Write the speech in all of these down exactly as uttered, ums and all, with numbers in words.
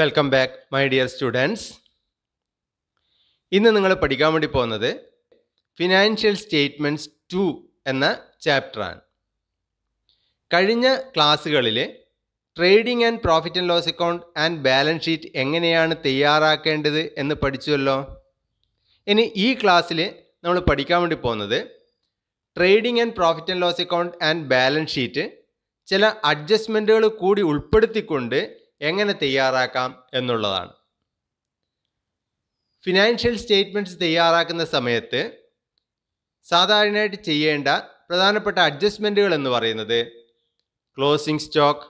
Welcome back my dear students. ഇന്ന് നിങ്ങൾ പഠിക്കാൻ വേണ്ടി പോകുന്നത് ഫിനാൻഷ്യൽ സ്റ്റേറ്റ്മെൻറ്റ്സ് ടു എന്ന ചാപ്റ്ററാണ്. കഴിഞ്ഞ ക്ലാസ്സുകളിൽ trading and profit and loss account and balance sheet എങ്ങനെയാണ് തയ്യാറാക്കേണ്ടത് എന്ന് പഠിച്ചുവല്ലോ. ഇനി ഈ ക്ലാസ്സിൽ നമ്മൾ പഠിക്കാൻ വേണ്ടി പോകുന്നത് trading and profit and loss account and balance sheet ചില അഡ്ജസ്റ്റ്മെൻറ്റുകൾ കൂടി ഉൾപ്പെടുത്തിക്കൊണ്ട് എങ്ങനെ തയ്യാറാക്കാം എന്നുള്ളതാണ്. ഫിനാൻഷ്യൽ സ്റ്റേറ്റ്മെൻറ്റ്സ് തയ്യാറാക്കുന്ന സമയത്ത് സാധാരണയായിട്ട് ചെയ്യേണ്ട പ്രധാനപ്പെട്ട അഡ്ജസ്റ്റ്മെൻറ്റുകൾ എന്ന് പറയുന്നത് closing stock,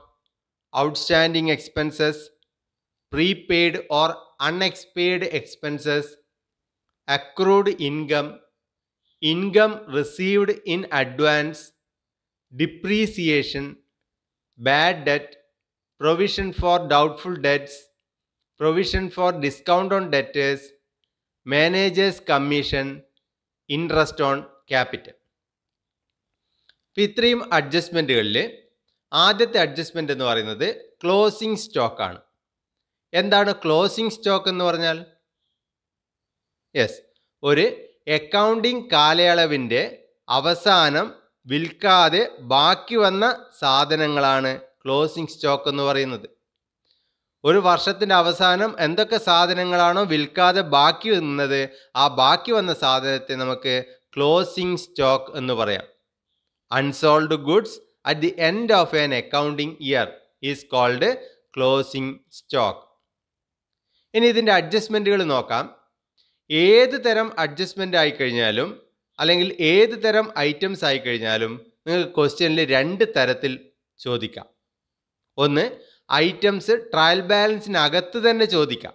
outstanding expenses, prepaid or unexpired expenses, accrued income, income received in advance, depreciation, bad debt, provision for doubtful debts, provision for discount on debtors, manager's commission, interest on capital. ഇത്രയും അഡ്ജസ്റ്റ്മെൻറ്റുകളിൽ ആദ്യത്തെ adjustment എന്ന് പറയുന്നത് closing സ്റ്റോക്കാണ്. എന്താണ് closing stock എന്ന് പറഞ്ഞാൽ? Yes, ഒരു accounting കാലയളവിൻ്റെ അവസാനം വിൽക്കാതെ ബാക്കി വന്ന സാധനങ്ങളാണ് ക്ലോസിംഗ് സ്റ്റോക്ക് എന്ന് പറയുന്നത്. ഒരു വർഷത്തിൻ്റെ അവസാനം എന്തൊക്കെ സാധനങ്ങളാണോ വിൽക്കാതെ ബാക്കി നിന്നത്, ആ ബാക്കി വന്ന സാധനത്തെ നമുക്ക് ക്ലോസിംഗ് സ്റ്റോക്ക് എന്ന് പറയാം. Unsold goods at the end of an accounting year is called closing stock. ഇനി ഇതിൻ്റെ അഡ്ജസ്റ്റ്മെൻറ്റുകൾ നോക്കാം. ഏത് തരം അഡ്ജസ്റ്റ്മെൻ്റ് ആയിക്കഴിഞ്ഞാലും അല്ലെങ്കിൽ ഏത് തരം ഐറ്റംസ് ആയിക്കഴിഞ്ഞാലും നിങ്ങൾക്ക് ക്വസ്റ്റ്യനിൽ രണ്ട് തരത്തിൽ ചോദിക്കാം. ഒന്ന്, ഐറ്റംസ് ട്രയൽ ബാലൻസിനകത്ത് തന്നെ ചോദിക്കാം.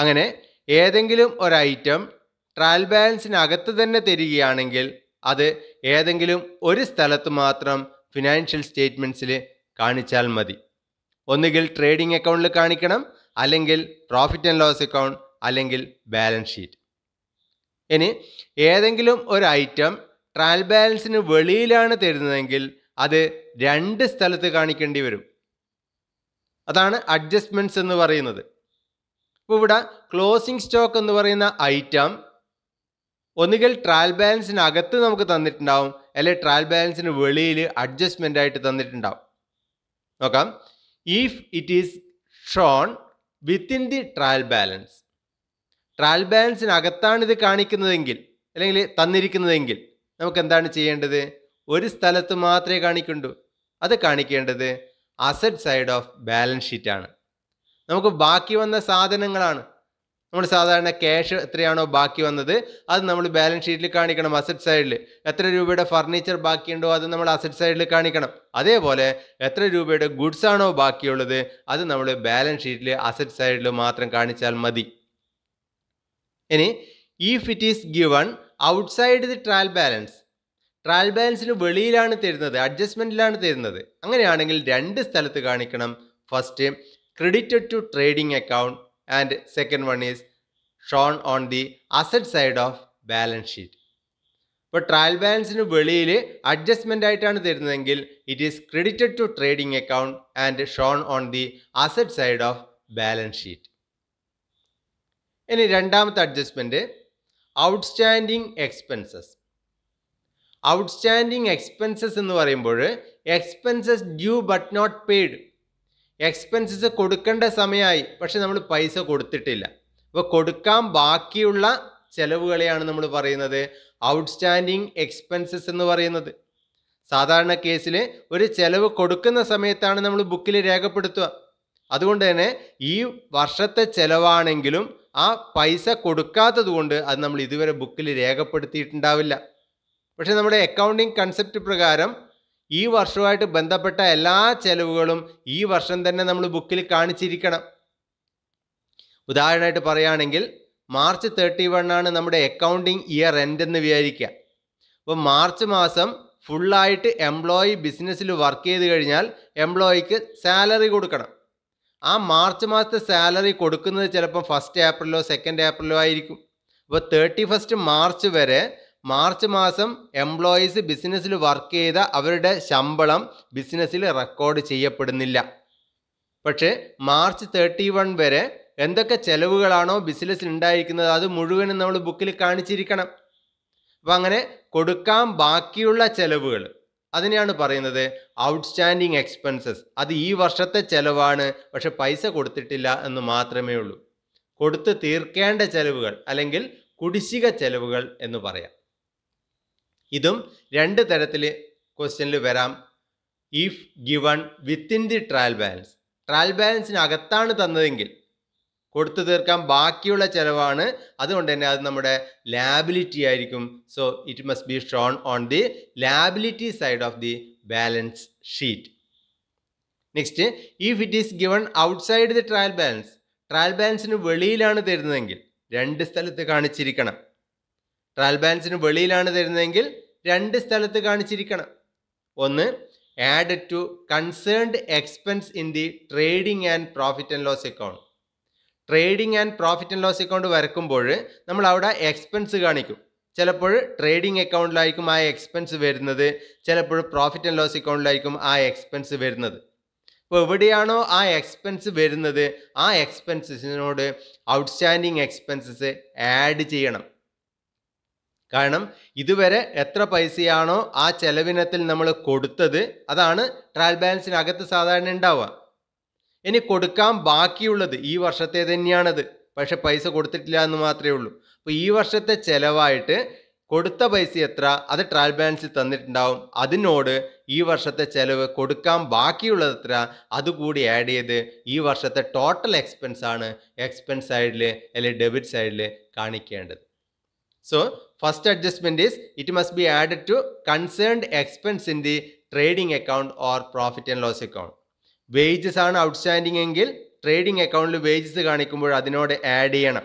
അങ്ങനെ ഏതെങ്കിലും ഒരു ഐറ്റം ട്രയൽ ബാലൻസിനകത്ത് തന്നെ തരികയാണെങ്കിൽ അത് ഏതെങ്കിലും ഒരു സ്ഥലത്ത് മാത്രം ഫിനാൻഷ്യൽ സ്റ്റേറ്റ്മെൻറ്റ്സിൽ കാണിച്ചാൽ മതി. ഒന്നുകിൽ ട്രേഡിംഗ് അക്കൗണ്ടിൽ കാണിക്കണം, അല്ലെങ്കിൽ പ്രോഫിറ്റ് ആൻഡ് ലോസ് അക്കൗണ്ട്, അല്ലെങ്കിൽ ബാലൻസ് ഷീറ്റ്. ഇനി ഏതെങ്കിലും ഒരു ഐറ്റം ട്രയൽ ബാലൻസിന് വെളിയിലാണ് തരുന്നതെങ്കിൽ അത് രണ്ട് സ്ഥലത്ത് കാണിക്കേണ്ടി വരും. അതാണ് അഡ്ജസ്റ്റ്മെൻറ്റ്സ് എന്ന് പറയുന്നത്. ഇപ്പോൾ ഇവിടെ ക്ലോസിംഗ് സ്റ്റോക്ക് എന്ന് പറയുന്ന ഐറ്റം ഒന്നുകിൽ ട്രയൽ ബാലൻസിനകത്ത് നമുക്ക് തന്നിട്ടുണ്ടാവും, അല്ലെങ്കിൽ ട്രയൽ ബാലൻസിന് വെളിയിൽ അഡ്ജസ്റ്റ്മെൻ്റ് ആയിട്ട് തന്നിട്ടുണ്ടാവും. നോക്കാം. If it is shown within the trial balance, trial ബാലൻസിനകത്താണ് ഇത് കാണിക്കുന്നതെങ്കിൽ അല്ലെങ്കിൽ തന്നിരിക്കുന്നതെങ്കിൽ നമുക്ക് എന്താണ് ചെയ്യേണ്ടത്? ഒരു സ്ഥലത്ത് മാത്രമേ കാണിക്കണ്ടൂ. അത് കാണിക്കേണ്ടത് അസറ്റ് സൈഡ് ഓഫ് ബാലൻസ് ഷീറ്റാണ്. നമുക്ക് ബാക്കി വന്ന സാധനങ്ങളാണ്. നമ്മൾ സാധാരണ ക്യാഷ് എത്രയാണോ ബാക്കി വന്നത് അത് നമ്മൾ ബാലൻസ് ഷീറ്റിൽ കാണിക്കണം. അസറ്റ് സൈഡിൽ എത്ര രൂപയുടെ ഫർണിച്ചർ ബാക്കിയുണ്ടോ അത് നമ്മൾ അസറ്റ് സൈഡിൽ കാണിക്കണം. അതേപോലെ എത്ര രൂപയുടെ ഗുഡ്സ് ആണോ ബാക്കിയുള്ളത് അത് നമ്മൾ ബാലൻസ് ഷീറ്റിൽ അസറ്റ് സൈഡിൽ മാത്രം കാണിച്ചാൽ മതി. ഇനി if it is given outside the trial balance, trial ബാലൻസിന് വെളിയിലാണ് തരുന്നത്, അഡ്ജസ്റ്റ്മെൻറ്റിലാണ് തരുന്നത്, അങ്ങനെയാണെങ്കിൽ രണ്ട് സ്ഥലത്ത് കാണിക്കണം. First credited to trading account and second one is shown on the asset side of balance sheet. ഇപ്പോൾ ട്രയൽ ബാലൻസിന് വെളിയിൽ അഡ്ജസ്റ്റ്മെൻ്റ് ആയിട്ടാണ് തരുന്നതെങ്കിൽ it is credited to trading account and shown on the asset side of balance sheet. ഇനി രണ്ടാമത്തെ adjustment outstanding expenses. Outstanding expenses എന്ന് പറയുമ്പോൾ expenses due but not paid, expenses കൊടുക്കേണ്ട സമയമായി പക്ഷെ നമ്മൾ പൈസ കൊടുത്തിട്ടില്ല. അപ്പോൾ കൊടുക്കാൻ ബാക്കിയുള്ള ചിലവുകളെയാണ് നമ്മൾ പറയുന്നത് ഔട്ട്സ്റ്റാൻഡിങ് എക്സ്പെൻസസ് എന്ന് പറയുന്നത്. സാധാരണ കേസിൽ ഒരു ചിലവ് കൊടുക്കുന്ന സമയത്താണ് നമ്മൾ ബുക്കിൽ രേഖപ്പെടുത്തുക. അതുകൊണ്ട് തന്നെ ഈ വർഷത്തെ ചിലവാണെങ്കിലും ആ പൈസ കൊടുക്കാത്തത് കൊണ്ട് അത് നമ്മൾ ഇതുവരെ ബുക്കിൽ രേഖപ്പെടുത്തിയിട്ടുണ്ടാവില്ല. പക്ഷേ നമ്മുടെ അക്കൗണ്ടിങ് കൺസെപ്റ്റ് പ്രകാരം ഈ വർഷവുമായിട്ട് ബന്ധപ്പെട്ട എല്ലാ ചെലവുകളും ഈ വർഷം തന്നെ നമ്മൾ ബുക്കിൽ കാണിച്ചിരിക്കണം. ഉദാഹരണമായിട്ട് പറയുകയാണെങ്കിൽ മാർച്ച് തേർട്ടി വണ്ണാണ് നമ്മുടെ അക്കൗണ്ടിങ് ഇയർ എൻഡ് എന്ന് വിചാരിക്കുക. അപ്പോൾ മാർച്ച് മാസം ഫുള്ളായിട്ട് എംപ്ലോയി ബിസിനസ്സിൽ വർക്ക് ചെയ്ത് കഴിഞ്ഞാൽ എംപ്ലോയിക്ക് സാലറി കൊടുക്കണം. ആ മാർച്ച് മാസത്തെ സാലറി കൊടുക്കുന്നത് ചിലപ്പോൾ ഫസ്റ്റ് ഏപ്രിലോ സെക്കൻഡ് ഏപ്രിലോ ആയിരിക്കും. അപ്പോൾ തേർട്ടി ഫസ്റ്റ് മാർച്ച് വരെ മാർച്ച് മാസം എംപ്ലോയീസ് ബിസിനസ്സിൽ വർക്ക് ചെയ്ത അവരുടെ ശമ്പളം ബിസിനസ്സിൽ റെക്കോർഡ് ചെയ്യപ്പെടുന്നില്ല. പക്ഷേ മാർച്ച് തേർട്ടി വൺ വരെ എന്തൊക്കെ ചെലവുകളാണോ ബിസിനസ്സിലുണ്ടായിരിക്കുന്നത് അത് മുഴുവനും നമ്മൾ ബുക്കിൽ കാണിച്ചിരിക്കണം. അപ്പം അങ്ങനെ കൊടുക്കാൻ ബാക്കിയുള്ള ചെലവുകൾ അതിനെയാണ് പറയുന്നത് ഔട്ട്സ്റ്റാൻഡിങ് എക്സ്പെൻസസ്. അത് ഈ വർഷത്തെ ചെലവാണ്, പക്ഷെ പൈസ കൊടുത്തിട്ടില്ല എന്ന് മാത്രമേ ഉള്ളൂ. കൊടുത്ത് തീർക്കേണ്ട ചെലവുകൾ അല്ലെങ്കിൽ കുടിശ്ശിക ചെലവുകൾ എന്ന് പറയാം. ഇതും രണ്ട് തരത്തിൽ ക്വസ്റ്റ്യനിൽ വരാം. If given within the trial balance, trial ബാലൻസിനകത്താണ് തന്നതെങ്കിൽ കൊടുത്തു തീർക്കാൻ ബാക്കിയുള്ള ചിലവാണ്, അതുകൊണ്ട് തന്നെ അത് നമ്മുടെ ലാബിലിറ്റി ആയിരിക്കും. So it must be shown on the liability side of the balance sheet. Next, if it is given outside the trial balance, trial ബാലൻസിന് വെളിയിലാണ് തരുന്നതെങ്കിൽ രണ്ട് സ്ഥലത്ത് കാണിച്ചിരിക്കണം. ട്രയൽ ബാലൻസിന് വെളിയിലാണ് തരുന്നതെങ്കിൽ രണ്ട് സ്ഥലത്ത് കാണിച്ചിരിക്കണം. ഒന്ന്, add to concerned expense in the trading and profit and loss account. Trading and profit and loss account വരക്കുമ്പോൾ നമ്മൾ അവിടെ എക്സ്പെൻസ് കാണിക്കും. ചിലപ്പോൾ ട്രേഡിംഗ് അക്കൗണ്ടിലായിരിക്കും ആ എക്സ്പെൻസ് വരുന്നത്, ചിലപ്പോൾ പ്രോഫിറ്റ് ആൻഡ് ലോസ് അക്കൗണ്ടിലായിരിക്കും ആ എക്സ്പെൻസ് വരുന്നത്. അപ്പോൾ എവിടെയാണോ ആ എക്സ്പെൻസ് വരുന്നത് ആ എക്സ്പെൻസിനോട് ഔട്ട്സ്റ്റാൻഡിങ് എക്സ്പെൻസസ് ആഡ് ചെയ്യണം. കാരണം ഇതുവരെ എത്ര പൈസയാണോ ആ ചെലവിനത്തിൽ നമ്മൾ കൊടുത്തത് അതാണ് ട്രയൽ ബാലൻസിനകത്ത് സാധാരണ ഉണ്ടാവുക. ഇനി കൊടുക്കാൻ ബാക്കിയുള്ളത് ഈ വർഷത്തെ തന്നെയാണത്, പക്ഷെ പൈസ കൊടുത്തിട്ടില്ല എന്ന് മാത്രമേ ഉള്ളൂ. അപ്പോൾ ഈ വർഷത്തെ ചിലവായിട്ട് കൊടുത്ത പൈസ എത്ര അത് ട്രയൽ ബാലൻസിൽ തന്നിട്ടുണ്ടാവും, അതിനോട് ഈ വർഷത്തെ ചിലവ് കൊടുക്കാൻ ബാക്കിയുള്ളത് എത്ര അതുകൂടി ആഡ് ചെയ്ത് ഈ വർഷത്തെ ടോട്ടൽ എക്സ്പെൻസ് ആണ് എക്സ്പെൻസ് സൈഡിൽ അല്ലെങ്കിൽ ഡെബിറ്റ് സൈഡിൽ കാണിക്കേണ്ടത്. So first adjustment is it must be added to concerned expense in the trading account or profit and loss account. Wages ആണ് ഔട്ട്സ്റ്റാൻഡിങ് എങ്കിൽ ട്രേഡിംഗ് അക്കൗണ്ടിൽ വേജസ് കാണിക്കുമ്പോൾ അതിനോട് ആഡ് ചെയ്യണം.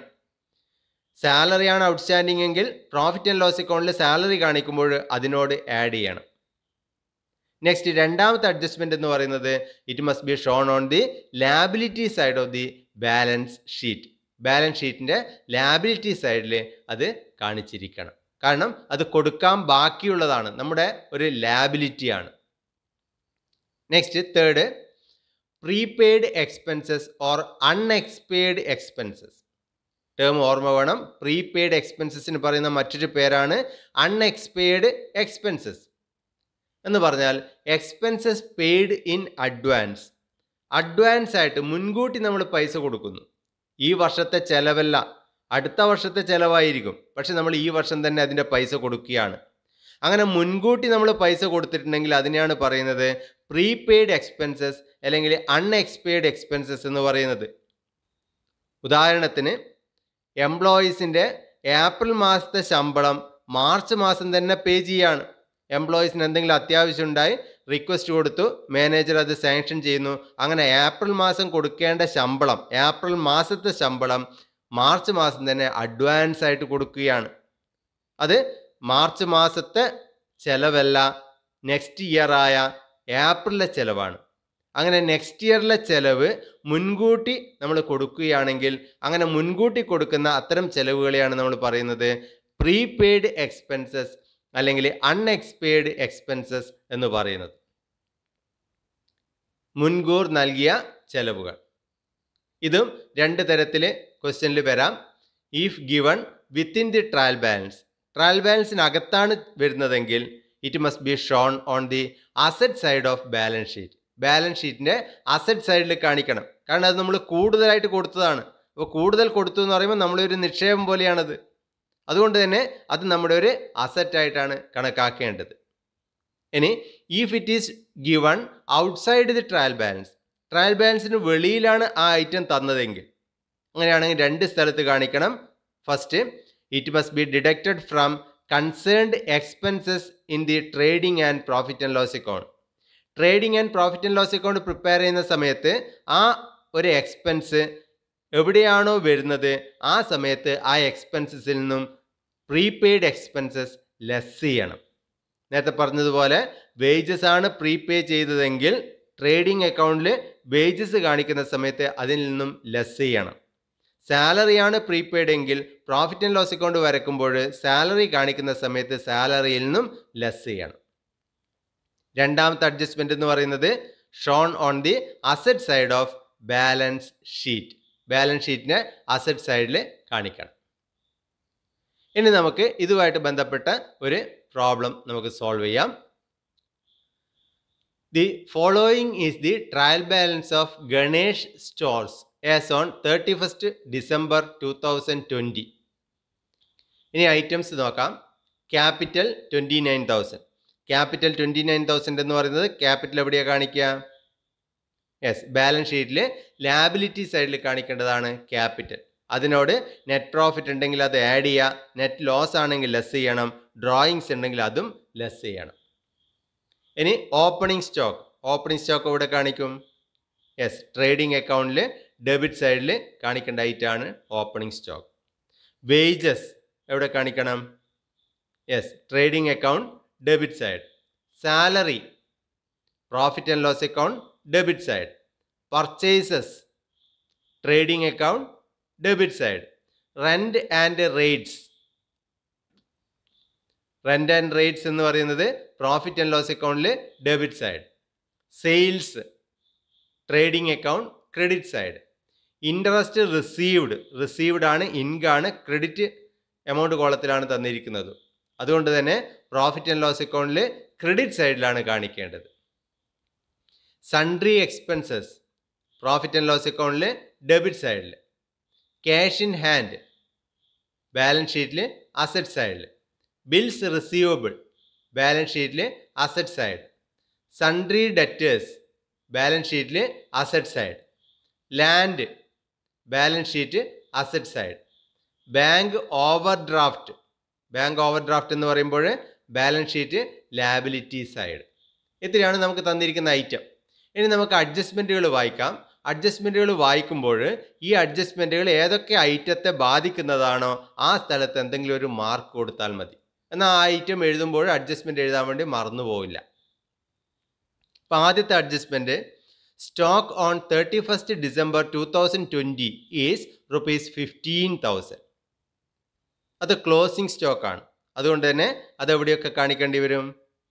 സാലറി ആണ് ഔട്ട്സ്റ്റാൻഡിങ് എങ്കിൽ പ്രോഫിറ്റ് ആൻഡ് ലോസ് അക്കൗണ്ടിൽ സാലറി കാണിക്കുമ്പോൾ അതിനോട് ആഡ് ചെയ്യണം. നെക്സ്റ്റ്, രണ്ടാമത്തെ അഡ്ജസ്റ്റ്മെൻറ്റ് എന്ന് പറയുന്നത് it must be shown on the liability side of the balance sheet. Balance ഷീറ്റിൻ്റെ ലാബിലിറ്റി സൈഡിൽ അത് കാണിച്ചിരിക്കണം. കാരണം അത് കൊടുക്കാൻ ബാക്കിയുള്ളതാണ്, നമ്മുടെ ഒരു ലാബിലിറ്റിയാണ്. Next, third, prepaid expenses or unexpired expenses. Term ഓർമ്മ വേണം. പ്രീപെയ്ഡ് എക്സ്പെൻസസിന് പറയുന്ന മറ്റൊരു പേരാണ് അൺഎക്സ്പെയ്ഡ് എക്സ്പെൻസസ് എന്ന് പറഞ്ഞാൽ expenses paid in advance. Advance ആയിട്ട് മുൻകൂട്ടി നമ്മൾ പൈസ കൊടുക്കുന്നു. ഈ വർഷത്തെ ചിലവല്ല, അടുത്ത വർഷത്തെ ചിലവായിരിക്കും, പക്ഷെ നമ്മൾ ഈ വർഷം തന്നെ അതിൻ്റെ പൈസ കൊടുക്കുകയാണ്. അങ്ങനെ മുൻകൂട്ടി നമ്മൾ പൈസ കൊടുത്തിട്ടുണ്ടെങ്കിൽ അതിനെയാണ് പറയുന്നത് പ്രീപെയ്ഡ് എക്സ്പെൻസസ് അല്ലെങ്കിൽ അൺഎക്സ്പെയ്ഡ് എക്സ്പെൻസസ് എന്ന് പറയുന്നത്. ഉദാഹരണത്തിന്, എംപ്ലോയീസിൻ്റെ ഏപ്രിൽ മാസത്തെ ശമ്പളം മാർച്ച് മാസം തന്നെ പേ ചെയ്യാണ്. എംപ്ലോയീസിന് എന്തെങ്കിലും അത്യാവശ്യം ഉണ്ടായി റിക്വസ്റ്റ് കൊടുത്തു, മാനേജർ അത് സാങ്ഷൻ ചെയ്യുന്നു. അങ്ങനെ ഏപ്രിൽ മാസം കൊടുക്കേണ്ട ശമ്പളം, ഏപ്രിൽ മാസത്തെ ശമ്പളം മാർച്ച് മാസം തന്നെ അഡ്വാൻസ് ആയിട്ട് കൊടുക്കുകയാണ്. അത് മാർച്ച് മാസത്തെ ചിലവല്ല, നെക്സ്റ്റ് ഇയർ ആയ ഏപ്രിലെ ചിലവാണ്. അങ്ങനെ നെക്സ്റ്റ് ഇയറിലെ ചിലവ് മുൻകൂട്ടി നമ്മൾ കൊടുക്കുകയാണെങ്കിൽ അങ്ങനെ മുൻകൂട്ടി കൊടുക്കുന്ന അത്തരം ചിലവുകളെയാണ് നമ്മൾ പറയുന്നത് പ്രീപെയ്ഡ് എക്സ്പെൻസസ് അല്ലെങ്കിൽ അൺഎക്സ്പെയ്ഡ് എക്സ്പെൻസസ് എന്ന് പറയുന്നത്. മുൻകൂർ നൽകിയ ചിലവുകൾ. ഇതും രണ്ട് തരത്തിൽ ക്വസ്റ്റ്യനിൽ വരാം. If given within the trial balance, trial ബാലൻസിനകത്താണ് വരുന്നതെങ്കിൽ it must be shown on the asset side of balance sheet. Balance ഷീറ്റിൻ്റെ അസറ്റ് സൈഡിൽ കാണിക്കണം. കാരണം അത് നമ്മൾ കൂടുതലായിട്ട് കൊടുത്തതാണ്. അപ്പോൾ കൂടുതൽ കൊടുത്തു എന്ന് പറയുമ്പോൾ നമ്മളൊരു നിക്ഷേപം പോലെയാണത്. അതുകൊണ്ട് തന്നെ അത് നമ്മുടെ ഒരു അസറ്റായിട്ടാണ് കണക്കാക്കേണ്ടത്. ഇനി if it is given outside the trial balance, trial ബാലൻസിന് വെളിയിലാണ് ആ ഐറ്റം തന്നതെങ്കിൽ അങ്ങനെയാണെങ്കിൽ രണ്ട് സ്ഥലത്ത് കാണിക്കണം. First, it must be deducted from concerned expenses in the trading and profit and loss account. Trading and profit and loss account prepare ചെയ്യുന്ന സമയത്ത് ആ ഒരു എക്സ്പെൻസ് എവിടെയാണോ വരുന്നത് ആ സമയത്ത് ആ എക്സ്പെൻസസിൽ നിന്നും പ്രീപെയ്ഡ് എക്സ്പെൻസസ് ലെസ് ചെയ്യണം. നേരത്തെ പറഞ്ഞതുപോലെ വേജസ് ആണ് പ്രീപേ ചെയ്തതെങ്കിൽ ട്രേഡിംഗ് അക്കൗണ്ടിൽ വേജസ് കാണിക്കുന്ന സമയത്ത് അതിൽ നിന്നും ലെസ് ചെയ്യണം. സാലറിയാണ് പ്രീപെയ്ഡ് എങ്കിൽ പ്രോഫിറ്റ് ആൻഡ് ലോസ് അക്കൗണ്ട് വരക്കുമ്പോൾ സാലറി കാണിക്കുന്ന സമയത്ത് സാലറിയിൽ നിന്നും ലെസ് ചെയ്യണം. രണ്ടാമത്തെ അഡ്ജസ്റ്റ്മെൻറ്റ് എന്ന് പറയുന്നത് shown on the asset side of balance sheet balance ഷീറ്റിനെ അസറ്റ് സൈഡിൽ കാണിക്കണം. ഇനി നമുക്ക് ഇതുമായിട്ട് ബന്ധപ്പെട്ട ഒരു പ്രോബ്ലം നമുക്ക് സോൾവ് ചെയ്യാം. The following is the trial balance of Ganesh stores as on thirty first December two thousand twenty. ഇനി ഐറ്റംസ് നോക്കാം. Capital twenty nine thousand capital twenty nine thousand എന്ന് പറയുന്നത് ക്യാപിറ്റൽ എവിടെയാണ് കാണിക്കുക? യെസ്, ബാലൻസ് ഷീറ്റിൽ ലാബിലിറ്റി സൈഡിൽ കാണിക്കേണ്ടതാണ് ക്യാപിറ്റൽ. അതിനോട് നെറ്റ് പ്രോഫിറ്റ് ഉണ്ടെങ്കിൽ അത് ആഡ് ചെയ്യുക, നെറ്റ് ലോസ് ആണെങ്കിൽ ലെസ് ചെയ്യണം, ഡ്രോയിങ്സ് ഉണ്ടെങ്കിൽ അതും ലെസ് ചെയ്യണം. ഇനി ഓപ്പണിംഗ് സ്റ്റോക്ക് ഓപ്പണിംഗ് സ്റ്റോക്ക് ഇവിടെ കാണിക്കും. യെസ്, ട്രേഡിംഗ് അക്കൗണ്ടിൽ ഡെബിറ്റ് സൈഡിൽ കാണിക്കേണ്ട ഐറ്റമാണ് ഓപ്പണിംഗ് സ്റ്റോക്ക്. വേജസ് എവിടെ കാണിക്കണം? Yes, trading account debit side. Salary profit and loss account debit side. Purchases trading account debit side. Rent and rates rent and rates എന്ന് പറയുന്നത് പ്രോഫിറ്റ് ആൻഡ് ലോസ് അക്കൗണ്ടിൽ debit side. Sales trading account credit side. Interest received received ആണ് ഇൻകാണ് credit amount കോളത്തിലാണ് തന്നിരിക്കുന്നത്. അതുകൊണ്ട് തന്നെ profit and loss അക്കൗണ്ടിൽ ക്രെഡിറ്റ് സൈഡിലാണ് കാണിക്കേണ്ടത്. Sundry expenses profit and loss അക്കൗണ്ടിൽ ഡെബിറ്റ് സൈഡിൽ. ക്യാഷ് ഇൻ ഹാൻഡ് ബാലൻസ് ഷീറ്റിൽ അസറ്റ് സൈഡിൽ. ബിൽസ് റിസീവബിൾ ബാലൻസ് ഷീറ്റിൽ asset side. Sundry debtors balance ഷീറ്റിൽ asset side. Land balance sheet asset side. Bank overdraft bank overdraft എന്ന് പറയുമ്പോൾ balance sheet liability side. ഇത്രയാണ് നമുക്ക് തന്നിരിക്കുന്ന ഐറ്റം. ഇനി നമുക്ക് അഡ്ജസ്റ്റ്മെൻറ്റുകൾ വായിക്കാം. അഡ്ജസ്റ്റ്മെൻറ്റുകൾ വായിക്കുമ്പോൾ ഈ അഡ്ജസ്റ്റ്മെൻറ്റുകൾ ഏതൊക്കെ ഐറ്റത്തെ ബാധിക്കുന്നതാണോ ആ സ്ഥലത്ത് എന്തെങ്കിലും ഒരു മാർക്ക് കൊടുത്താൽ മതി. എന്നാൽ ആ ഐറ്റം എഴുതുമ്പോൾ അഡ്ജസ്റ്റ്മെൻറ്റ് എഴുതാൻ വേണ്ടി മറന്നു പോവില്ല. അപ്പോൾ ആദ്യത്തെ adjustment, stock on thirty first December two thousand twenty is rupees fifteen thousand. അത് ക്ലോസിംഗ് സ്റ്റോക്കാണ്. അതുകൊണ്ട് തന്നെ അതെവിടെയൊക്കെ കാണിക്കേണ്ടി വരും?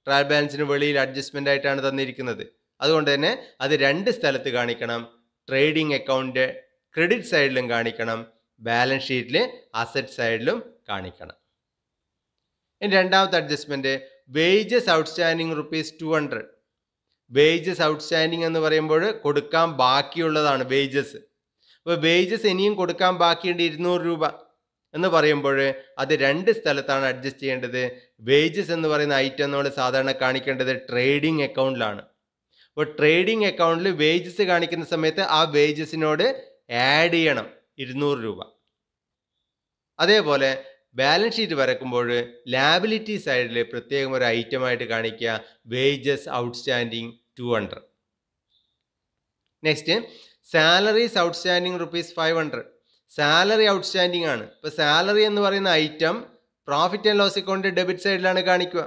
ട്രയൽ ബാലൻസിന് വെളിയിൽ അഡ്ജസ്റ്റ്മെൻ്റ് ആയിട്ടാണ് തന്നിരിക്കുന്നത്. അതുകൊണ്ട് തന്നെ അത് രണ്ട് സ്ഥലത്ത് കാണിക്കണം. ട്രേഡിംഗ് അക്കൗണ്ട് ക്രെഡിറ്റ് സൈഡിലും കാണിക്കണം, ബാലൻസ് ഷീറ്റിൽ അസറ്റ് സൈഡിലും കാണിക്കണം. ഇനി രണ്ടാമത്തെ adjustment, wages outstanding rupees two hundred. Wages outstanding എന്ന് പറയുമ്പോൾ കൊടുക്കാൻ ബാക്കിയുള്ളതാണ് വേജസ്. അപ്പോൾ വേജസ് ഇനിയും കൊടുക്കാൻ ബാക്കിയുണ്ട് ഇരുന്നൂറ് രൂപ എന്ന് പറയുമ്പോൾ അത് രണ്ട് സ്ഥലത്താണ് അഡ്ജസ്റ്റ് ചെയ്യേണ്ടത്. വേജസ് എന്ന് പറയുന്ന ഐറ്റം നമ്മൾ സാധാരണ കാണിക്കേണ്ടത് ട്രേഡിംഗ് അക്കൗണ്ടിലാണ്. അപ്പോൾ ട്രേഡിംഗ് അക്കൗണ്ടിൽ വേജസ് കാണിക്കുന്ന സമയത്ത് ആ വേജസിനോട് ആഡ് ചെയ്യണം ഇരുന്നൂറ് രൂപ. അതേപോലെ ബാലൻസ് ഷീറ്റ് വരയ്ക്കുമ്പോൾ ലാബിലിറ്റി സൈഡിൽ പ്രത്യേകം ഒരു ഐറ്റമായിട്ട് കാണിക്കുക wages outstanding two hundred. Next, salaries outstanding rupees five hundred. Salary outstanding ആണ്. ഇപ്പോൾ സാലറി എന്ന് പറയുന്ന item profit and loss account debit സൈഡിലാണ് കാണിക്കുക.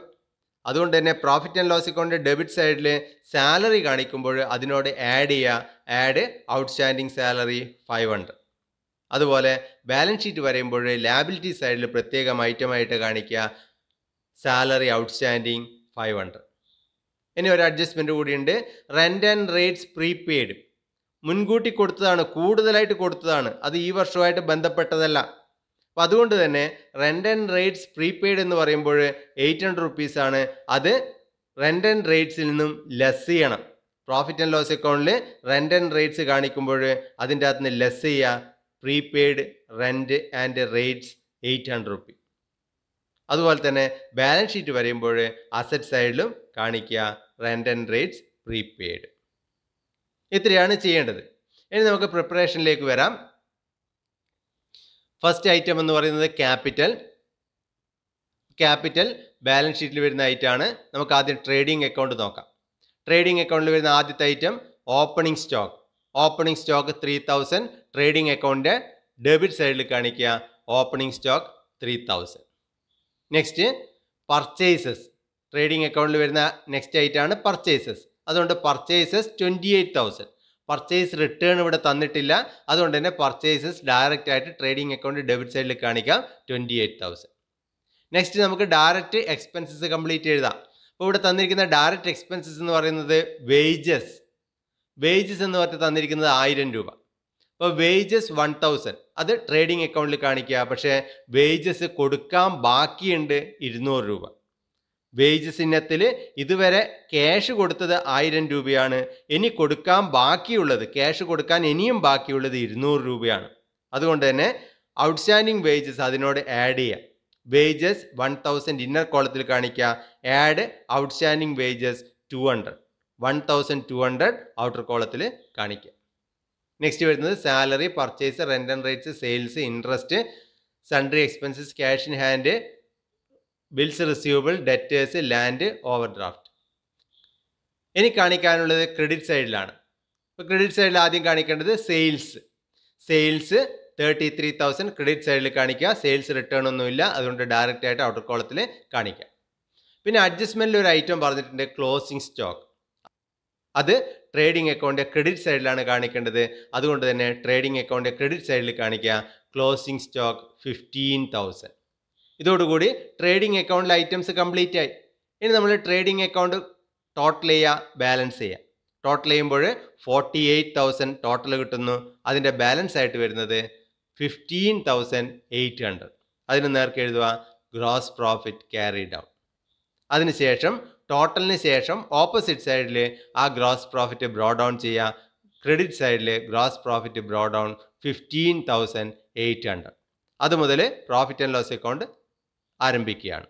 അതുകൊണ്ട് തന്നെ profit and loss account debit സൈഡിൽ സാലറി കാണിക്കുമ്പോൾ അതിനോട് ആഡ് ചെയ്യുക add outstanding salary five hundred. അതുപോലെ ബാലൻസ് ഷീറ്റ് വരയുമ്പോൾ ലാബിലിറ്റി സൈഡിൽ പ്രത്യേകം ഐറ്റമായിട്ട് കാണിക്കുക സാലറി ഔട്ട്സ്റ്റാൻഡിങ് ഫൈവ് ഹൺഡ്രഡ്. ഇനി ഒരു അഡ്ജസ്റ്റ്മെൻറ്റ് കൂടിയുണ്ട്, റെൻറ്റ് ആൻഡ് റേറ്റ്സ് പ്രീപെയ്ഡ്. മുൻകൂട്ടി കൊടുത്തതാണ്, കൂടുതലായിട്ട് കൊടുത്തതാണ്, അത് ഈ വർഷവുമായിട്ട് ബന്ധപ്പെട്ടതല്ല. അപ്പോൾ അതുകൊണ്ട് തന്നെ റെൻറ്റ് ആൻഡ് റേറ്റ്സ് പ്രീപെയ്ഡ് എന്ന് പറയുമ്പോൾ എയ്റ്റ് ഹൺഡ്രഡ് റുപ്പീസാണ്. അത് റെൻറ്റ് ആൻഡ് റേറ്റ്സിൽ നിന്നും ലെസ് ചെയ്യണം. പ്രോഫിറ്റ് ആൻഡ് ലോസ് അക്കൗണ്ടിൽ റെൻറ്റ് ആൻഡ് റേറ്റ്സ് കാണിക്കുമ്പോൾ അതിൻ്റെ അകത്ത് നിന്ന് ലെസ് ചെയ്യുക prepaid rent and rates eight hundred rupee. അതുപോലെ തന്നെ ബാലൻസ് ഷീറ്റ് വരയുമ്പോൾ അസറ്റ് സൈഡിലും കാണിക്കുക റെൻറ്റ് ആൻഡ് റേറ്റ്സ് പ്രീപെയ്ഡ്. ഇത്രയാണ് ചെയ്യേണ്ടത്. ഇനി നമുക്ക് പ്രിപ്പറേഷനിലേക്ക് വരാം. ഫസ്റ്റ് ഐറ്റം എന്ന് പറയുന്നത് ക്യാപിറ്റൽ ക്യാപിറ്റൽ ബാലൻസ് ഷീറ്റിൽ വരുന്ന ഐറ്റമാണ്. നമുക്ക് ആദ്യം ട്രേഡിംഗ് അക്കൗണ്ട് നോക്കാം. ട്രേഡിംഗ് അക്കൗണ്ടിൽ വരുന്ന ആദ്യത്തെ item opening stock opening stock three thousand. Trading അക്കൗണ്ടിൻ്റെ ഡെബിറ്റ് സൈഡിൽ കാണിക്കുക opening stock three thousand. Next, purchases trading അക്കൗണ്ടിൽ വരുന്ന നെക്സ്റ്റ് ഐറ്റമാണ് പർച്ചേസസ്. അതുകൊണ്ട് purchases twenty eight thousand. Purchase return ഇവിടെ തന്നിട്ടില്ല. അതുകൊണ്ട് തന്നെ പർച്ചേസസ് ഡയറക്റ്റ് ആയിട്ട് ട്രേഡിംഗ് അക്കൗണ്ട് ഡെബിറ്റ് സൈഡിൽ കാണിക്കാം ട്വൻറ്റി എയ്റ്റ് തൗസൻഡ്. നെക്സ്റ്റ് നമുക്ക് ഡയറക്റ്റ് എക്സ്പെൻസസ് കംപ്ലീറ്റ് എഴുതാം. അപ്പോൾ ഇവിടെ തന്നിരിക്കുന്ന ഡയറക്റ്റ് എക്സ്പെൻസസ് എന്ന് പറയുന്നത് വേജസ് wages എന്ന് പറഞ്ഞ് തന്നിരിക്കുന്നത് ആയിരം രൂപ. അപ്പോൾ wages one thousand അത് ട്രേഡിംഗ് അക്കൗണ്ടിൽ കാണിക്കുക. പക്ഷേ wages കൊടുക്കാൻ ബാക്കിയുണ്ട് ഇരുന്നൂറ് രൂപ. wages ഇനത്തിൽ ഇതുവരെ ക്യാഷ് കൊടുത്തത് ആയിരം രൂപയാണ്. ഇനി കൊടുക്കാൻ ബാക്കിയുള്ളത്, ക്യാഷ് കൊടുക്കാൻ ഇനിയും ബാക്കിയുള്ളത് ഇരുന്നൂറ് രൂപയാണ്. അതുകൊണ്ട് തന്നെ ഔട്ട്സ്റ്റാൻഡിംഗ് wages അതിനോട് ആഡ് ചെയ്യുക. wages one thousand ഇന്നർ കോളത്തിൽ കാണിക്കുക. Add outstanding wages two hundred one thousand two hundred outer കോളത്തിൽ കാണിക്കുക. നെക്സ്റ്റ് വരുന്നത് salary, purchase, rent and rates, sales, interest, sundry expenses, cash in hand, bills receivable, debtors, land, overdraft. ഇനി കാണിക്കാനുള്ളത് credit സൈഡിലാണ്. അപ്പോൾ credit സൈഡിൽ ആദ്യം കാണിക്കേണ്ടത് sales. Sales thirty three thousand credit സൈഡിൽ കാണിക്കുക. സെയിൽസ് റിട്ടേൺ ഒന്നുമില്ല, അതുകൊണ്ട് ഡയറക്റ്റ് ആയിട്ട് ഔട്ടർ കോളത്തിൽ കാണിക്കുക. പിന്നെ അഡ്ജസ്റ്റ്മെൻറ്റിൽ ഒരു ഐറ്റം പറഞ്ഞിട്ടുണ്ട്, ക്ലോസിംഗ് സ്റ്റോക്ക്. അത് ട്രേഡിംഗ് അക്കൗണ്ട് ക്രെഡിറ്റ് സൈഡിലാണ് കാണിക്കേണ്ടത്. അതുകൊണ്ട് തന്നെ ട്രേഡിംഗ് അക്കൗണ്ട് ക്രെഡിറ്റ് സൈഡിൽ കാണിക്കുക. Closing stock fifteen thousand. ഇതോടുകൂടി ട്രേഡിംഗ് അക്കൗണ്ടിലെ ഐറ്റംസ് കംപ്ലീറ്റ് ആയി. ഇനി നമ്മൾ ട്രേഡിംഗ് അക്കൗണ്ട് ടോട്ടൽ ചെയ്യുക, ബാലൻസ് ചെയ്യുക. ടോട്ടൽ ചെയ്യുമ്പോൾ ഫോർട്ടി എയ്റ്റ് തൗസൻഡ് ടോട്ടൽ കിട്ടുന്നു. അതിൻ്റെ ബാലൻസ് ആയിട്ട് വരുന്നത് ഫിഫ്റ്റീൻ തൗസൻഡ് എയ്റ്റ് ഹൺഡ്രഡ്. അതിന് നേർക്ക് എഴുതുക ഗ്രോസ് പ്രോഫിറ്റ് ക്യാരി ഡൗൺ. അതിനുശേഷം ടോട്ടലിന് ശേഷം ഓപ്പോസിറ്റ് സൈഡിൽ ആ ഗ്രോസ് പ്രോഫിറ്റ് ബ്രോ ഡൗൺ ചെയ്യുക. ക്രെഡിറ്റ് സൈഡിൽ gross profit brought down fifteen thousand eight hundred. അതുമുതൽ പ്രോഫിറ്റ് ആൻഡ് ലോസ് അക്കൗണ്ട് ആരംഭിക്കുകയാണ്.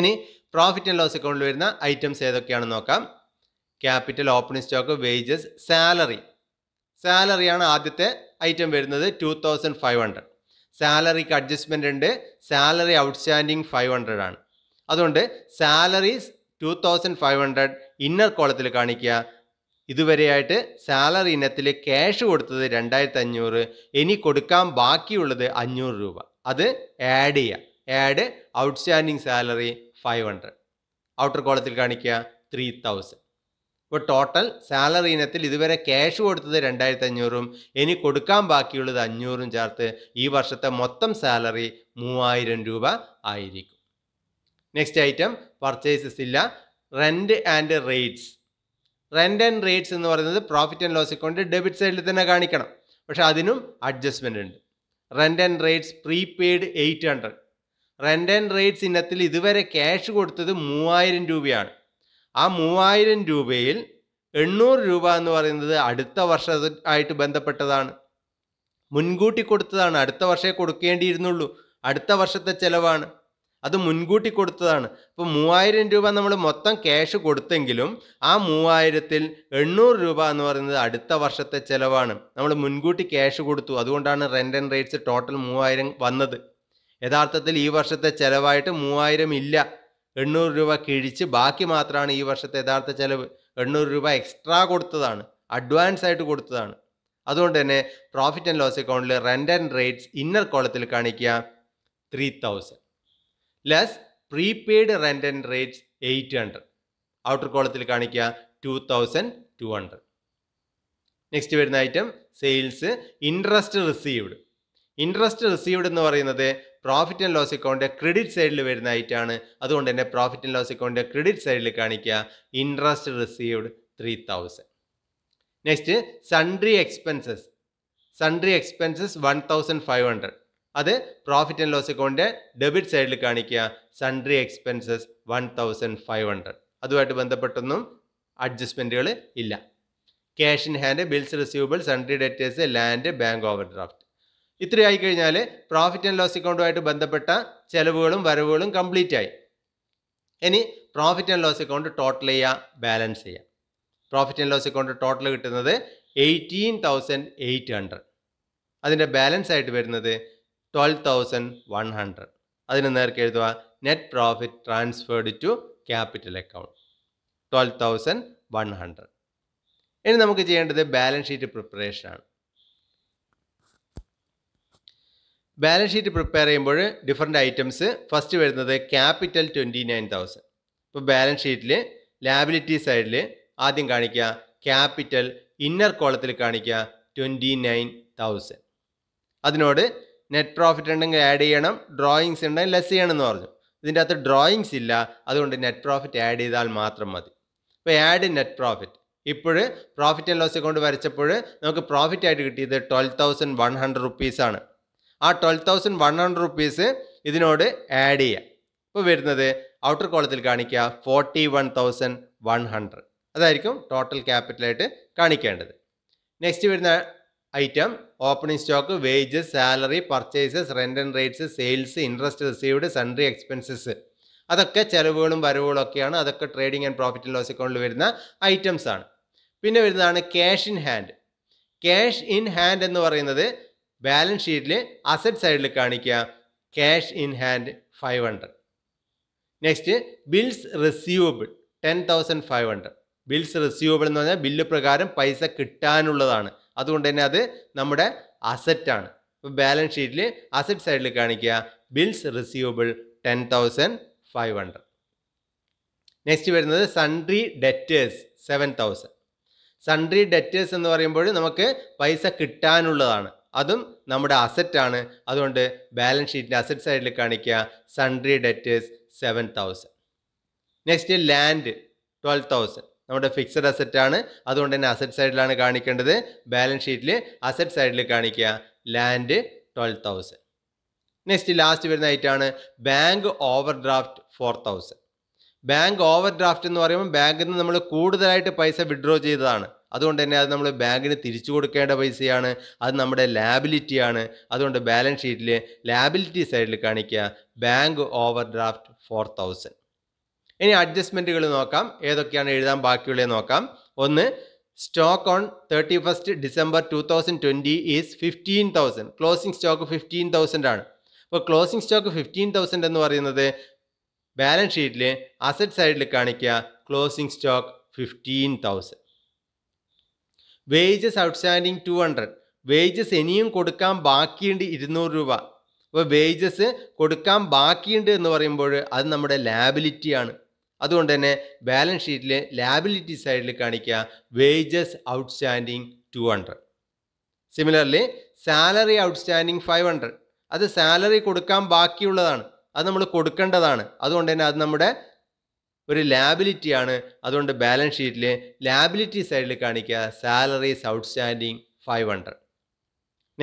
ഇനി പ്രോഫിറ്റ് ആൻഡ് ലോസ് അക്കൗണ്ടിൽ വരുന്ന ഐറ്റംസ് ഏതൊക്കെയാണെന്ന് നോക്കാം. Capital, opening stock, wages, salary. സാലറിയാണ് ആദ്യത്തെ ഐറ്റം വരുന്നത്, ടു തൗസൻഡ് ഫൈവ് ഹൺഡ്രഡ്. സാലറിക്ക് അഡ്ജസ്റ്റ്മെൻ്റ് ഉണ്ട്. സാലറി ഔട്ട്സ്റ്റാൻഡിങ് ഫൈവ് ഹൺഡ്രഡ് ആണ്. അതുകൊണ്ട് salaries two thousand five hundred inner കോളത്തിൽ കാണിക്കുക. ഇതുവരെയായിട്ട് സാലറി ഇനത്തിൽ ക്യാഷ് കൊടുത്തത് രണ്ടായിരത്തി അഞ്ഞൂറ്, ഇനി കൊടുക്കാൻ ബാക്കിയുള്ളത് അഞ്ഞൂറ് രൂപ. അത് ആഡ് ചെയ്യുക. Add outstanding salary five hundred. Outer കോളത്തിൽ കാണിക്കുക ത്രീ തൗസൻഡ്. ഇപ്പോൾ ടോട്ടൽ സാലറി ഇനത്തിൽ ഇതുവരെ ക്യാഷ് കൊടുത്തത് രണ്ടായിരത്തി അഞ്ഞൂറും ഇനി കൊടുക്കാൻ ബാക്കിയുള്ളത് അഞ്ഞൂറും ചേർത്ത് ഈ വർഷത്തെ മൊത്തം സാലറി മൂവായിരം രൂപ ആയിരിക്കും. നെക്സ്റ്റ് ഐറ്റം പർച്ചേസസ് ഇല്ല. Rent and rates. Rent and rates എന്ന് പറയുന്നത് profit and loss account debit സൈഡിൽ തന്നെ കാണിക്കണം. പക്ഷേ അതിനും അഡ്ജസ്റ്റ്മെൻ്റ് ഉണ്ട്. Rent and rates prepaid eight hundred. Rent and rates ഇനത്തിൽ ഇതുവരെ ക്യാഷ് കൊടുത്തത് മൂവായിരം രൂപയാണ്. ആ മൂവായിരം രൂപയിൽ എണ്ണൂറ് രൂപ എന്ന് പറയുന്നത് അടുത്ത വർഷമായിട്ട് ബന്ധപ്പെട്ടതാണ്. മുൻകൂട്ടി കൊടുത്തതാണ്. അടുത്ത വർഷമേ കൊടുക്കേണ്ടിയിരുന്നുള്ളൂ. അടുത്ത വർഷത്തെ ചിലവാണ്. അത് മുൻകൂട്ടി കൊടുത്തതാണ്. അപ്പോൾ മൂവായിരം രൂപ നമ്മൾ മൊത്തം ക്യാഷ് കൊടുത്തെങ്കിലും ആ മൂവായിരത്തിൽ എണ്ണൂറ് രൂപ എന്ന് പറയുന്നത് അടുത്ത വർഷത്തെ ചിലവാണ്. നമ്മൾ മുൻകൂട്ടി ക്യാഷ് കൊടുത്തു. അതുകൊണ്ടാണ് റെൻ്റ് ആൻഡ് റേറ്റ്സ് ടോട്ടൽ മൂവായിരം വന്നത്. യഥാർത്ഥത്തിൽ ഈ വർഷത്തെ ചിലവായിട്ട് മൂവായിരം ഇല്ല. എണ്ണൂറ് രൂപ കിഴിച്ച് ബാക്കി മാത്രമാണ് ഈ വർഷത്തെ യഥാർത്ഥ ചിലവ്. എണ്ണൂറ് രൂപ എക്സ്ട്രാ കൊടുത്തതാണ്, അഡ്വാൻസ് ആയിട്ട് കൊടുത്തതാണ്. അതുകൊണ്ട് തന്നെ പ്രോഫിറ്റ് ആൻഡ് ലോസ് അക്കൗണ്ടിൽ റെൻ്റ് ആൻഡ് റേറ്റ്സ് ഇന്നർ കോളത്തിൽ കാണിക്കുക three thousand less prepaid rent and rates eight hundred. Outer കോളത്തിൽ കാണിക്കുക two thousand two hundred. Next വരുന്ന item sales, interest received. Interest received എന്ന് പറയുന്നത് profit and loss account credit സൈഡിൽ വരുന്ന ഐറ്റാണ്. അതുകൊണ്ട് തന്നെ profit and loss account credit സൈഡിൽ കാണിക്കുക interest received three thousand. Next sundry expenses. Sundry expenses one thousand five hundred. അത് profit and loss account debit സൈഡിൽ കാണിക്കുക sundry expenses one thousand five hundred. അതുമായിട്ട് ബന്ധപ്പെട്ടൊന്നും അഡ്ജസ്റ്റ്മെൻറ്റുകൾ ഇല്ല. Cash in hand, bills receivable, sundry debtors, land, bank overdraft. ഇത്രയായി കഴിഞ്ഞാൽ profit and loss അക്കൗണ്ടുമായിട്ട് ബന്ധപ്പെട്ട ചെലവുകളും വരവുകളും കംപ്ലീറ്റ് ആയി. ഇനി profit and loss account total ചെയ്യുക, ബാലൻസ് ചെയ്യുക. Profit and loss account total കിട്ടുന്നത് എയ്റ്റീൻ തൗസൻഡ് എയ്റ്റ് ഹൺഡ്രഡ്. അതിൻ്റെ ബാലൻസ് ആയിട്ട് വരുന്നത് ട്വൽവ് തൗസൻഡ് വൺ ഹൺഡ്രഡ്. അതിന് നേർക്ക് എഴുതുക net profit transferred to capital account twelve thousand one hundred. ഇനി നമുക്ക് ചെയ്യേണ്ടത് ബാലൻസ് ഷീറ്റ് പ്രിപ്പറേഷനാണ്. ബാലൻസ് ഷീറ്റ് പ്രിപ്പയർ ചെയ്യുമ്പോൾ ഡിഫറെൻ്റ് ഐറ്റംസ് ഫസ്റ്റ് വരുന്നത് ക്യാപിറ്റൽ ട്വൻറ്റി നയൻ തൗസൻഡ്. ഇപ്പോൾ ബാലൻസ് ഷീറ്റിൽ ലാബിലിറ്റി സൈഡിൽ ആദ്യം കാണിക്കുക ക്യാപിറ്റൽ, ഇന്നർ കോളത്തിൽ കാണിക്കുക ട്വൻറ്റി നയൻ തൗസൻഡ്. അതിനോട് നെറ്റ് പ്രോഫിറ്റ് ഉണ്ടെങ്കിൽ ആഡ് ചെയ്യണം, ഡ്രോയിങ്സ് ഉണ്ടെങ്കിൽ ലെസ് ചെയ്യണം എന്ന് പറഞ്ഞു. ഇതിൻ്റെ അകത്ത് ഡ്രോയിങ്സ് ഇല്ല, അതുകൊണ്ട് നെറ്റ് പ്രോഫിറ്റ് ആഡ് ചെയ്താൽ മാത്രം മതി. അപ്പോൾ ആഡ് നെറ്റ് പ്രോഫിറ്റ് ഇപ്പോഴ് പ്രോഫിറ്റ് ആൻഡ് ലോസ് അക്കൗണ്ട് വരച്ചപ്പോൾ നമുക്ക് പ്രോഫിറ്റ് ആയിട്ട് കിട്ടിയത് പന്ത്രണ്ട് ആയിരത്തി നൂറ് രൂപീസ് ആണ്. ആ പന്ത്രണ്ട് ആയിരത്തി നൂറ് രൂപീസ് ഇതിനോട് ആഡ് ചെയ്യുക. ഇപ്പോൾ വരുന്നത് ഔട്ടർ കോളത്തിൽ കാണിക്കുക നാൽപ്പത്തി ഒന്ന് ആയിരത്തി നൂറ്, അതായിരിക്കും ടോട്ടൽ ക്യാപിറ്റലായിട്ട് കാണിക്കേണ്ടത്. നെക്സ്റ്റ് വരുന്ന item opening stock, wages, salary, purchases, rent and rates, sales, interest received, sundry expenses, അതൊക്കെ ചിലവുകളും വരവുകളൊക്കെയാണ്. അതൊക്കെ trading and profit and loss അക്കൗണ്ടിൽ വരുന്ന ഐറ്റംസ് ആണ്. പിന്നെ വരുന്നതാണ് cash in hand. Cash in hand എന്ന് പറയുന്നത് ബാലൻസ് ഷീറ്റിൽ അസറ്റ് സൈഡിൽ കാണിക്കുക cash in hand five hundred. Next bills receivable പത്ത് ആയിരത്തി അഞ്ഞൂറ്. ബിൽസ് റിസീവബിൾ എന്ന് പറഞ്ഞാൽ ബില്ല് പ്രകാരം പൈസ കിട്ടാനുള്ളതാണ്, അതുകൊണ്ട് തന്നെ അത് നമ്മുടെ അസറ്റാണ്. അപ്പോൾ ബാലൻസ് ഷീറ്റിൽ അസറ്റ് സൈഡിൽ കാണിക്കുക ബിൽസ് റിസീവബിൾ പത്ത് ആയിരത്തി ഫൈവ് ഹൺഡ്രഡ്. നെക്സ്റ്റ് വരുന്നത് sundry debtors seven thousand. Sundry debtors എന്ന് പറയുമ്പോൾ നമുക്ക് പൈസ കിട്ടാനുള്ളതാണ്, അതും നമ്മുടെ അസറ്റാണ്, അതുകൊണ്ട് ബാലൻസ് ഷീറ്റിൻ്റെ അസറ്റ് സൈഡിൽ കാണിക്കുക sundry debtors seven thousand. Next land twelve thousand, നമ്മുടെ ഫിക്സഡ് അസറ്റാണ്, അതുകൊണ്ട് തന്നെ അസറ്റ് സൈഡിലാണ് കാണിക്കേണ്ടത്. ബാലൻസ് ഷീറ്റിൽ അസറ്റ് സൈഡിൽ കാണിക്കുക land twelve thousand. Next last വരുന്ന ഐറ്റാണ് bank overdraft four thousand. Bank overdraft എന്ന് പറയുമ്പോൾ ബാങ്കിൽ നിന്ന് നമ്മൾ കൂടുതലായിട്ട് പൈസ വിഡ്രോ ചെയ്തതാണ്, അതുകൊണ്ട് തന്നെ അത് നമ്മൾ ബാങ്കിന് തിരിച്ചു കൊടുക്കേണ്ട പൈസയാണ്, അത് നമ്മുടെ ലാബിലിറ്റിയാണ്, അതുകൊണ്ട് ബാലൻസ് ഷീറ്റിൽ ലാബിലിറ്റി സൈഡിൽ കാണിക്കുക bank overdraft four thousand. ഇനി അഡ്ജസ്റ്റ്മെൻറ്റുകൾ നോക്കാം, ഏതൊക്കെയാണ് എഴുതാൻ ബാക്കിയുള്ളത് നോക്കാം. ഒന്ന്, stock on thirty first December two thousand twenty is fifteen thousand. Closing stock fifteen thousand ആണ്. അപ്പോൾ ക്ലോസിംഗ് സ്റ്റോക്ക് ഫിഫ്റ്റീൻ തൗസൻഡ് എന്ന് പറയുന്നത് ബാലൻസ് ഷീറ്റിൽ അസറ്റ് സൈഡിൽ കാണിക്കുക closing stock fifteen thousand. Wages outstanding two hundred. Wages ഇനിയും കൊടുക്കാൻ ബാക്കിയുണ്ട് ഇരുന്നൂറ് രൂപ. അപ്പോൾ വേജസ് കൊടുക്കാൻ ബാക്കിയുണ്ട് എന്ന് പറയുമ്പോൾ അത് നമ്മുടെ ലാബിലിറ്റിയാണ്, അതുകൊണ്ട് തന്നെ ബാലൻസ് ഷീറ്റിൽ ലാബിലിറ്റി സൈഡിൽ കാണിക്കുക wages outstanding two hundred. Similarly salary outstanding five hundred. അത് സാലറി കൊടുക്കാൻ ബാക്കിയുള്ളതാണ്, അത് നമ്മൾ കൊടുക്കേണ്ടതാണ്, അതുകൊണ്ട് തന്നെ അത് നമ്മുടെ ഒരു ലാബിലിറ്റിയാണ്, അതുകൊണ്ട് ബാലൻസ് ഷീറ്റിൽ ലാബിലിറ്റി സൈഡിൽ കാണിക്കുക salaries outstanding five hundred.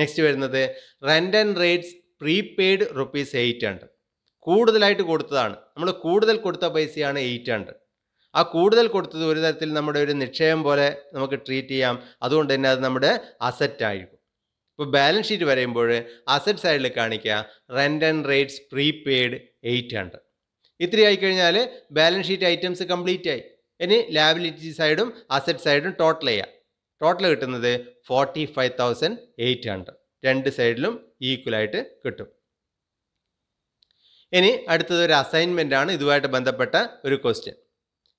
Next വരുന്നത് rent and rates prepaid rupees eight hundred. കൂടുതലായിട്ട് കൊടുത്തതാണ്, നമ്മൾ കൂടുതൽ കൊടുത്ത പൈസയാണ് എയ്റ്റ് ഹൺഡ്രഡ്. ആ കൂടുതൽ കൊടുത്തത് ഒരു തരത്തിൽ നമ്മുടെ ഒരു നിക്ഷേപം പോലെ നമുക്ക് ട്രീറ്റ് ചെയ്യാം, അതുകൊണ്ട് തന്നെ അത് നമ്മുടെ അസറ്റായിരിക്കും. ഇപ്പോൾ ബാലൻസ് ഷീറ്റ് വരയുമ്പോൾ അസറ്റ് സൈഡിൽ കാണിക്കുക rent and rates prepaid eight hundred. ഇത്തിരി ആയിക്കഴിഞ്ഞാൽ ബാലൻസ് ഷീറ്റ് ഐറ്റംസ് കംപ്ലീറ്റ് ആയി. ഇനി ലാബിലിറ്റി സൈഡും അസറ്റ് സൈഡും ടോട്ടൽ ചെയ്യുക. ടോട്ടൽ കിട്ടുന്നത് forty five thousand eight hundred, രണ്ട് സൈഡിലും ഈക്വലായിട്ട് കിട്ടും. ഇനി അടുത്തത് ഒരു അസൈൻമെൻ്റ് ആണ്, ഇതുമായിട്ട് ബന്ധപ്പെട്ട ഒരു ക്വസ്റ്റ്യൻ.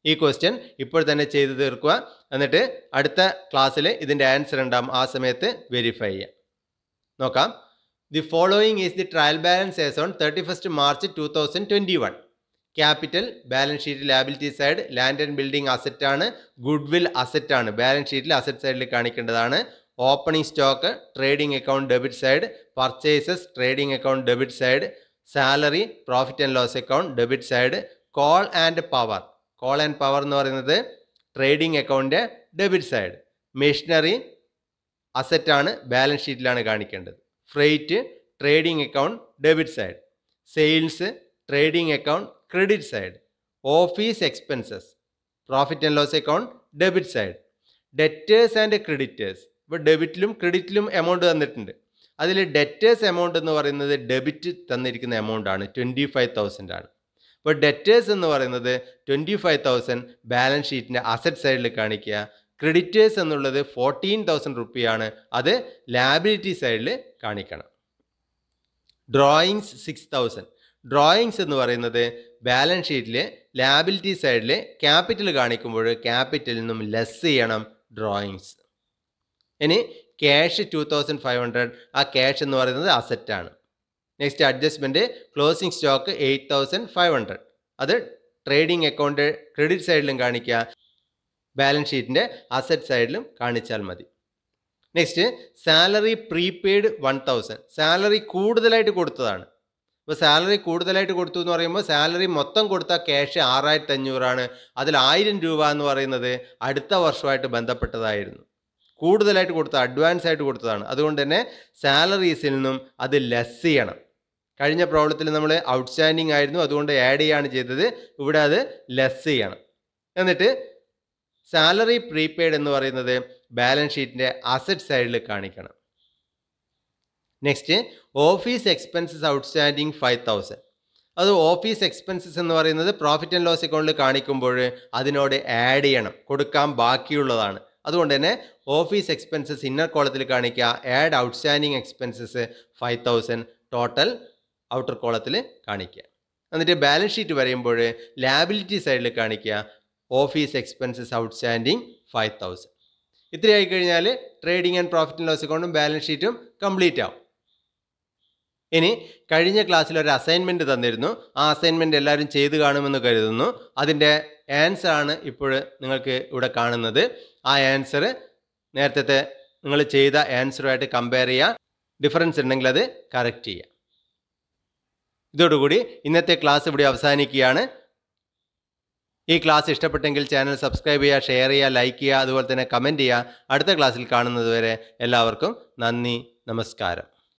ഈ ക്വസ്റ്റ്യൻ ഇപ്പോൾ തന്നെ ചെയ്തു തീർക്കുക, എന്നിട്ട് അടുത്ത ക്ലാസ്സിൽ ഇതിൻ്റെ ആൻസർ ഉണ്ടാകും, ആ സമയത്ത് വെരിഫൈ ചെയ്യുക. നോക്കാം. The following is the trial balance as on thirty first March two thousand twenty one. Capital balance sheet liability side, land and building അസറ്റാണ്, ഗുഡ് വിൽ അസറ്റാണ്, ബാലൻസ് ഷീറ്റിൽ അസറ്റ് സൈഡിൽ കാണിക്കേണ്ടതാണ്. Opening stock trading account debit side, purchases trading account debit side, salary profit and loss account debit side, coal and power, coal and power എന്ന് പറയുന്നത് trading അക്കൗണ്ടിൻ്റെ debit side, machinery അസറ്റാണ് balance ഷീറ്റിലാണ് കാണിക്കേണ്ടത്, freight trading account debit side, sales trading account credit side, office expenses profit and loss account debit side, debtors and creditors. ഇപ്പോൾ ഡെബിറ്റിലും ക്രെഡിറ്റിലും amount തന്നിട്ടുണ്ട്, അതിൽ ഡെറ്റേഴ്സ് എമൗണ്ട് എന്ന് പറയുന്നത് ഡെബിറ്റ് തന്നിരിക്കുന്ന എമൗണ്ട് ആണ്, ട്വൻറ്റി ഫൈവ് തൗസൻഡ് ആണ്. അപ്പോൾ ഡെറ്റേഴ്സ് എന്ന് പറയുന്നത് ട്വൻറ്റി ഫൈവ് തൗസൻഡ് ബാലൻസ് ഷീറ്റിൻ്റെ അസറ്റ് സൈഡിൽ കാണിക്കുക, ക്രെഡിറ്റേഴ്സ് എന്നുള്ളത് ഫോർട്ടീൻ തൗസൻഡ് റുപ്പിയാണ്, അത് ലാബിലിറ്റി സൈഡിൽ കാണിക്കണം. Drawings six thousand. ഡ്രോയിങ്സ് എന്ന് പറയുന്നത് ബാലൻസ് ഷീറ്റിൽ ലാബിലിറ്റി സൈഡിൽ ക്യാപിറ്റൽ കാണിക്കുമ്പോൾ ക്യാപിറ്റലിൽ നിന്നും ലെസ് ചെയ്യണം ഡ്രോയിങ്സ്. ഇനി cash two thousand five hundred, ആ ക്യാഷ് എന്ന് പറയുന്നത് അസറ്റാണ്. Next adjustment closing stock eight thousand five hundred, അത് ട്രേഡിംഗ് അക്കൗണ്ട് ക്രെഡിറ്റ് സൈഡിലും കാണിക്കുക, ബാലൻസ് ഷീറ്റിൻ്റെ അസറ്റ് സൈഡിലും കാണിച്ചാൽ മതി. Next salary prepaid one thousand. Salary കൂടുതലായിട്ട് കൊടുത്തതാണ്, ഇപ്പോൾ സാലറി കൂടുതലായിട്ട് കൊടുത്തു എന്ന് പറയുമ്പോൾ സാലറി മൊത്തം കൊടുത്ത ക്യാഷ് ആറായിരത്തി അഞ്ഞൂറാണ്. അതിൽ ആയിരം രൂപ എന്ന് പറയുന്നത് അടുത്ത വർഷമായിട്ട് ബന്ധപ്പെട്ടതായിരുന്നു, കൂടുതലായിട്ട് കൊടുത്ത അഡ്വാൻസ് ആയിട്ട് കൊടുത്തതാണ്. അതുകൊണ്ട് തന്നെ സാലറീസിൽ നിന്നും അത് ലെസ് ചെയ്യണം. കഴിഞ്ഞ പ്രോബ്ലത്തിൽ നമ്മൾ ഔട്ട്സ്റ്റാൻഡിങ് ആയിരുന്നു, അതുകൊണ്ട് ആഡ് ചെയ്യാണ് ചെയ്തത്, ഇവിടെ അത് ലെസ് ചെയ്യണം. എന്നിട്ട് സാലറി പ്രീപെയ്ഡ് എന്ന് പറയുന്നത് ബാലൻസ് ഷീറ്റിൻ്റെ അസറ്റ് സൈഡിൽ കാണിക്കണം. Next office expenses outstanding five thousand. അത് ഓഫീസ് എക്സ്പെൻസസ് എന്ന് പറയുന്നത് പ്രോഫിറ്റ് ആൻഡ് ലോസ് അക്കൗണ്ടിൽ കാണിക്കുമ്പോൾ അതിനോട് ആഡ് ചെയ്യണം, കൊടുക്കാൻ ബാക്കിയുള്ളതാണ്. അതുകൊണ്ട് തന്നെ ഓഫീസ് എക്സ്പെൻസസ് ഇന്നർ കോളത്തിൽ കാണിക്കുക, add outstanding expenses five thousand total outer കോളത്തിൽ കാണിക്കുക. എന്നിട്ട് ബാലൻസ് ഷീറ്റ് വരയുമ്പോൾ ലാബിലിറ്റി സൈഡിൽ കാണിക്കുക office expenses outstanding five thousand. ഇത്രയായി കഴിഞ്ഞാൽ trading and profit and loss അക്കൗണ്ടും ബാലൻസ് ഷീറ്റും കംപ്ലീറ്റ് ആവും. ഇനി കഴിഞ്ഞ ക്ലാസ്സിൽ ഒരു അസൈൻമെൻറ്റ് തന്നിരുന്നു, ആ അസൈൻമെൻറ്റ് എല്ലാവരും ചെയ്ത് കാണുമെന്ന് കരുതുന്നു. അതിൻ്റെ ആൻസറാണ് ഇപ്പോൾ നിങ്ങൾക്ക് ഇവിടെ കാണുന്നത്. ആ ആൻസർ നേരത്തെ നിങ്ങൾ ചെയ്ത ആൻസറുമായിട്ട് കമ്പയർ ചെയ്യുക, ഡിഫറൻസ് ഉണ്ടെങ്കിൽ അത് കറക്റ്റ് ചെയ്യുക. ഇതോടുകൂടി ഇന്നത്തെ ക്ലാസ് ഇവിടെ അവസാനിക്കുകയാണ്. ഈ ക്ലാസ് ഇഷ്ടപ്പെട്ടെങ്കിൽ ചാനൽ സബ്സ്ക്രൈബ് ചെയ്യുക, ഷെയർ ചെയ്യുക, ലൈക്ക് ചെയ്യുക, അതുപോലെ തന്നെ കമൻറ്റ് ചെയ്യുക. അടുത്ത ക്ലാസ്സിൽ കാണുന്നതുവരെ എല്ലാവർക്കും നന്ദി, നമസ്കാരം.